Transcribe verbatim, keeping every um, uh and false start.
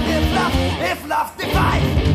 live, laugh, live, laugh, divide.